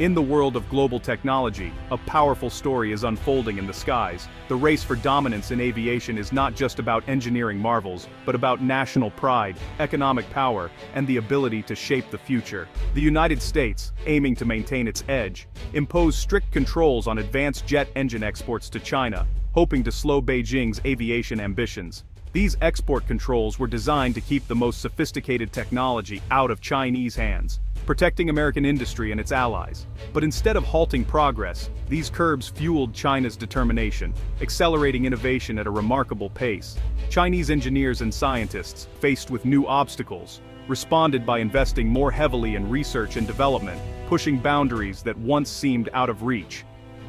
In the world of global technology, a powerful story is unfolding in the skies. The race for dominance in aviation is not just about engineering marvels, but about national pride, economic power, and the ability to shape the future. The United States, aiming to maintain its edge, imposed strict controls on advanced jet engine exports to China, hoping to slow Beijing's aviation ambitions. These export controls were designed to keep the most sophisticated technology out of Chinese hands, protecting American industry and its allies. But instead of halting progress, these curbs fueled China's determination, accelerating innovation at a remarkable pace. Chinese engineers and scientists, faced with new obstacles, responded by investing more heavily in research and development, pushing boundaries that once seemed out of reach.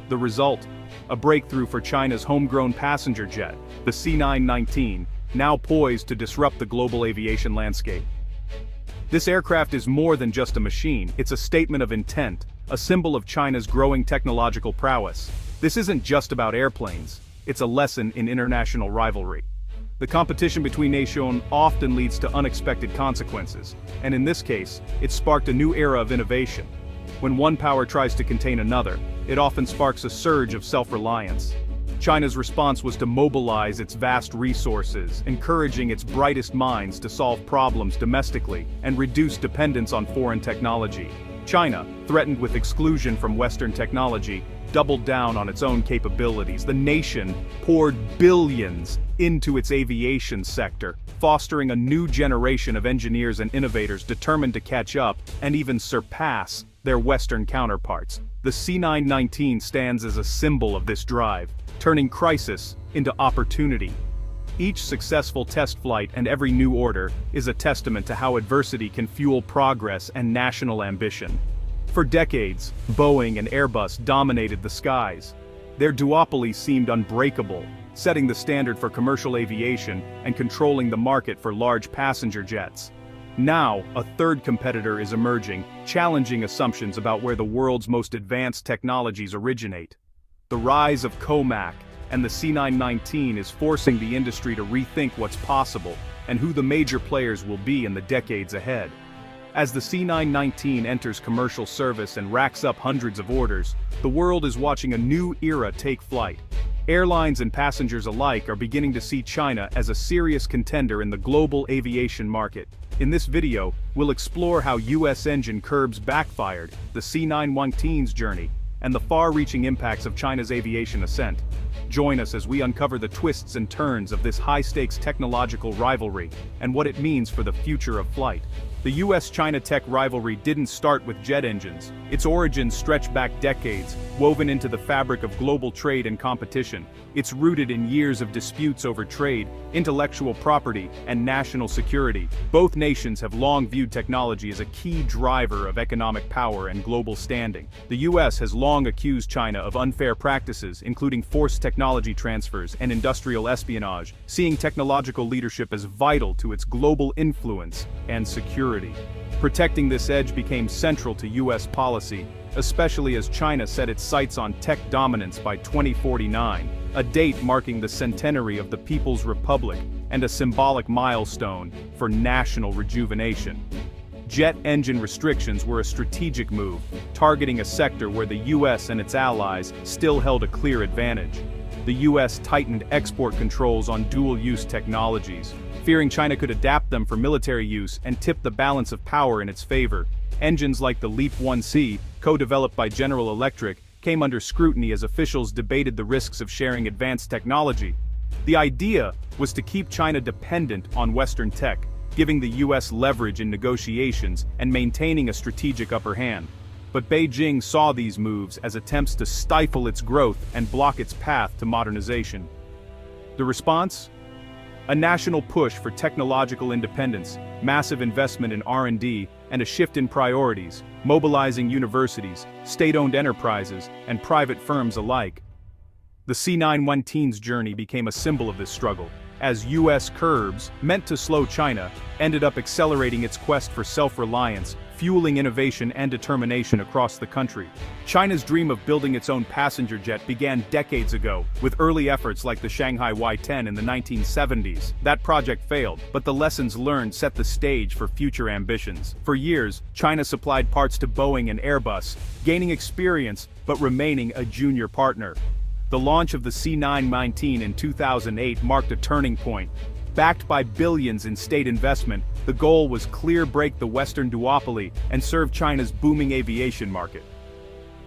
The result? A breakthrough for China's homegrown passenger jet, the C919, now poised to disrupt the global aviation landscape. This aircraft is more than just a machine, it's a statement of intent, a symbol of China's growing technological prowess. This isn't just about airplanes, it's a lesson in international rivalry. The competition between nations often leads to unexpected consequences, and in this case, it sparked a new era of innovation. When one power tries to contain another, it often sparks a surge of self-reliance. China's response was to mobilize its vast resources, encouraging its brightest minds to solve problems domestically and reduce dependence on foreign technology. China, threatened with exclusion from Western technology, doubled down on its own capabilities. The nation poured billions into its aviation sector, fostering a new generation of engineers and innovators determined to catch up and even surpass their Western counterparts. The C919 stands as a symbol of this drive, turning crisis into opportunity. Each successful test flight and every new order is a testament to how adversity can fuel progress and national ambition. For decades, Boeing and Airbus dominated the skies. Their duopoly seemed unbreakable, setting the standard for commercial aviation and controlling the market for large passenger jets. Now, a third competitor is emerging, challenging assumptions about where the world's most advanced technologies originate. The rise of Comac and the C919 is forcing the industry to rethink what's possible and who the major players will be in the decades ahead. As the C919 enters commercial service and racks up hundreds of orders, the world is watching a new era take flight. Airlines and passengers alike are beginning to see China as a serious contender in the global aviation market. In this video, we'll explore how U.S. engine curbs backfired, the C919's journey, and the far-reaching impacts of China's aviation ascent. Join us as we uncover the twists and turns of this high-stakes technological rivalry and what it means for the future of flight. The U.S.-China tech rivalry didn't start with jet engines. Its origins stretch back decades, woven into the fabric of global trade and competition. It's rooted in years of disputes over trade, intellectual property, and national security. Both nations have long viewed technology as a key driver of economic power and global standing. The U.S. has long accused China of unfair practices, including forced technology transfers and industrial espionage, seeing technological leadership as vital to its global influence and security. Protecting this edge became central to U.S. policy, especially as China set its sights on tech dominance by 2049, a date marking the centenary of the People's Republic and a symbolic milestone for national rejuvenation. Jet engine restrictions were a strategic move, targeting a sector where the U.S. and its allies still held a clear advantage. The U.S. tightened export controls on dual-use technologies, fearing China could adapt them for military use and tip the balance of power in its favor. Engines like the Leap 1C, co-developed by General Electric, came under scrutiny as officials debated the risks of sharing advanced technology. The idea was to keep China dependent on Western tech, giving the U.S. leverage in negotiations and maintaining a strategic upper hand. But Beijing saw these moves as attempts to stifle its growth and block its path to modernization. The response? A national push for technological independence, massive investment in R&D, and a shift in priorities, mobilizing universities, state-owned enterprises, and private firms alike. The C919's journey became a symbol of this struggle, as U.S. curbs, meant to slow China, ended up accelerating its quest for self-reliance, fueling innovation and determination across the country. China's dream of building its own passenger jet began decades ago, with early efforts like the Shanghai Y-10 in the 1970s. That project failed, but the lessons learned set the stage for future ambitions. For years, China supplied parts to Boeing and Airbus, gaining experience but remaining a junior partner. The launch of the C919 in 2008 marked a turning point. Backed by billions in state investment, the goal was clear: break the Western duopoly and serve China's booming aviation market.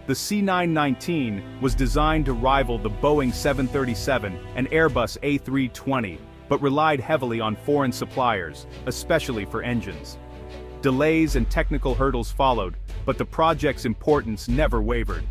The C919 was designed to rival the Boeing 737 and Airbus A320, but relied heavily on foreign suppliers, especially for engines. Delays and technical hurdles followed, but the project's importance never wavered.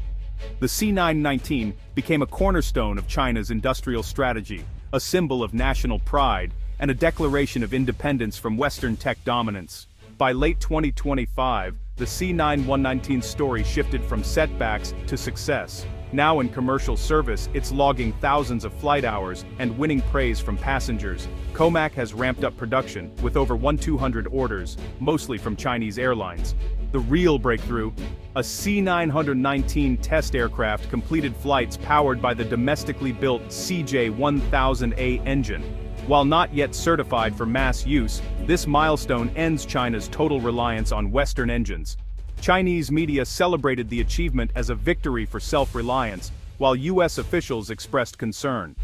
The C919 became a cornerstone of China's industrial strategy, a symbol of national pride, and a declaration of independence from Western tech dominance. By late 2025, the C919's story shifted from setbacks to success. Now in commercial service, it's logging thousands of flight hours and winning praise from passengers. Comac has ramped up production, with over 1,200 orders, mostly from Chinese airlines. The real breakthrough: a C919 test aircraft completed flights powered by the domestically built CJ-1000A engine. While not yet certified for mass use, this milestone ends China's total reliance on Western engines. Chinese media celebrated the achievement as a victory for self-reliance, while U.S. officials expressed concern.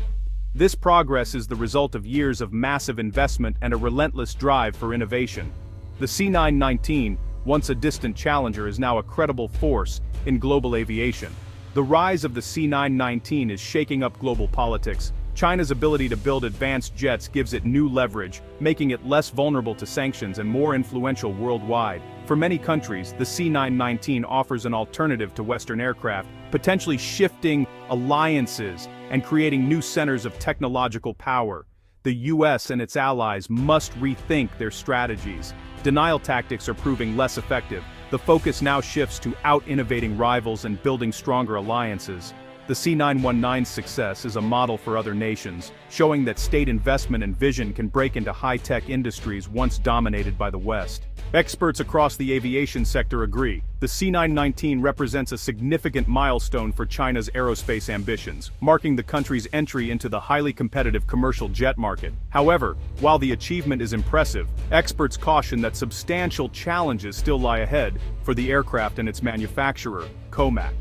This progress is the result of years of massive investment and a relentless drive for innovation. The C919, once a distant challenger, is now a credible force in global aviation. The rise of the C919 is shaking up global politics. China's ability to build advanced jets gives it new leverage, making it less vulnerable to sanctions and more influential worldwide. For many countries, the C919 offers an alternative to Western aircraft, potentially shifting alliances and creating new centers of technological power. The U.S. and its allies must rethink their strategies. Denial tactics are proving less effective. The focus now shifts to out-innovating rivals and building stronger alliances. The C919's success is a model for other nations, showing that state investment and vision can break into high-tech industries once dominated by the West. Experts across the aviation sector agree. The C919 represents a significant milestone for China's aerospace ambitions, marking the country's entry into the highly competitive commercial jet market. However, while the achievement is impressive, experts caution that substantial challenges still lie ahead for the aircraft and its manufacturer, Comac.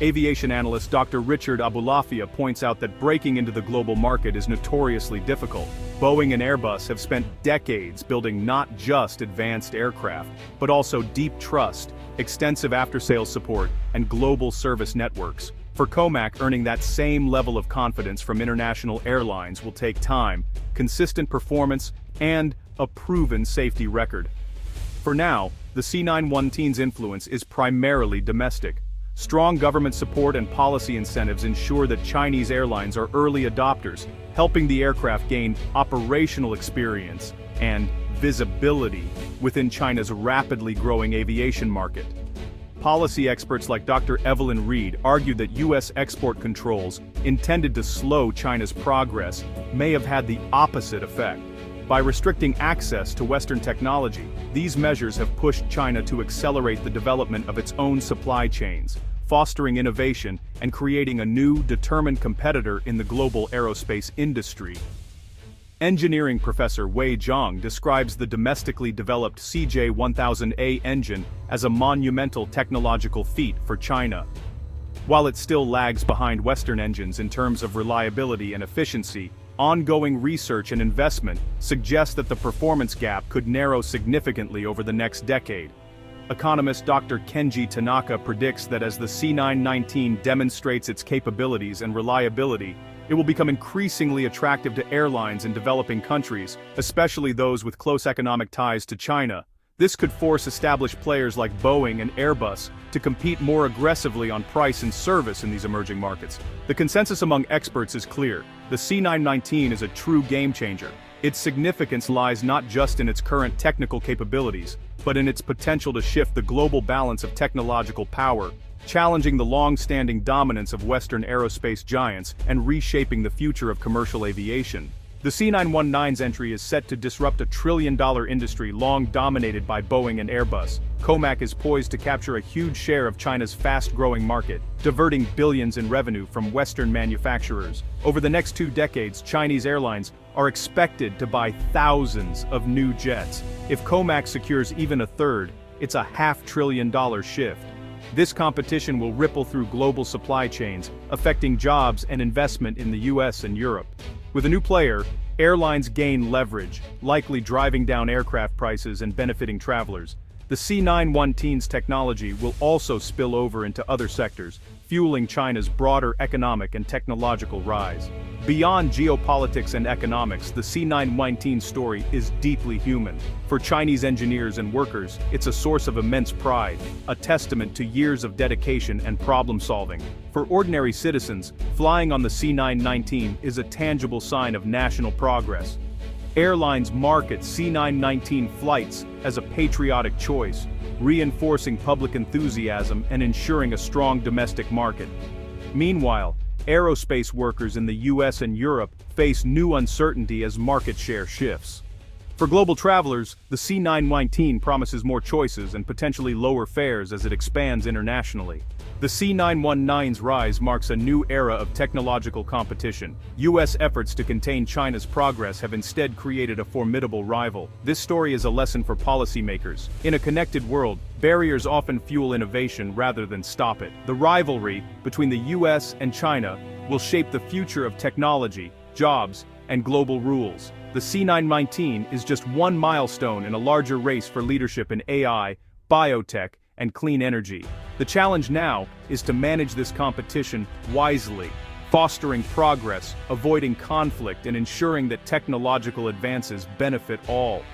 Aviation analyst Dr. Richard Abulafia points out that breaking into the global market is notoriously difficult. Boeing and Airbus have spent decades building not just advanced aircraft, but also deep trust, extensive after-sales support, and global service networks. For Comac, earning that same level of confidence from international airlines will take time, consistent performance, and a proven safety record. For now, the C919's influence is primarily domestic. Strong government support and policy incentives ensure that Chinese airlines are early adopters, helping the aircraft gain operational experience and visibility within China's rapidly growing aviation market. Policy experts like Dr. Evelyn Reed argue that U.S. export controls, intended to slow China's progress, may have had the opposite effect. By restricting access to Western technology, these measures have pushed China to accelerate the development of its own supply chains, fostering innovation and creating a new, determined competitor in the global aerospace industry. Engineering professor Wei Zhang describes the domestically developed CJ-1000A engine as a monumental technological feat for China. While it still lags behind Western engines in terms of reliability and efficiency, ongoing research and investment suggest that the performance gap could narrow significantly over the next decade. Economist Dr. Kenji Tanaka predicts that as the C919 demonstrates its capabilities and reliability, it will become increasingly attractive to airlines in developing countries, especially those with close economic ties to China. This could force established players like Boeing and Airbus to compete more aggressively on price and service in these emerging markets. The consensus among experts is clear. The C919 is a true game-changer. Its significance lies not just in its current technical capabilities, but in its potential to shift the global balance of technological power, challenging the long-standing dominance of Western aerospace giants and reshaping the future of commercial aviation. The C919's entry is set to disrupt a trillion-dollar industry long dominated by Boeing and Airbus. Comac is poised to capture a huge share of China's fast-growing market, diverting billions in revenue from Western manufacturers. Over the next 2 decades, Chinese airlines are expected to buy thousands of new jets. If Comac secures even a third, it's a half-trillion-dollar shift. This competition will ripple through global supply chains, affecting jobs and investment in the US and Europe. With a new player, airlines gain leverage, likely driving down aircraft prices and benefiting travelers. The C919's technology will also spill over into other sectors, fueling China's broader economic and technological rise. Beyond geopolitics and economics, the C919 story is deeply human. For Chinese engineers and workers, it's a source of immense pride, a testament to years of dedication and problem-solving. For ordinary citizens, flying on the C919 is a tangible sign of national progress. Airlines market C919 flights as a patriotic choice, reinforcing public enthusiasm and ensuring a strong domestic market. Meanwhile, aerospace workers in the US and Europe face new uncertainty as market share shifts. For global travelers, the C919 promises more choices and potentially lower fares as it expands internationally. The C919's rise marks a new era of technological competition. US efforts to contain China's progress have instead created a formidable rival. This story is a lesson for policymakers. In a connected world, barriers often fuel innovation rather than stop it. The rivalry between the US and China will shape the future of technology, jobs, and global rules. The C919 is just one milestone in a larger race for leadership in AI, biotech, and clean energy. The challenge now is to manage this competition wisely, fostering progress, avoiding conflict, and ensuring that technological advances benefit all.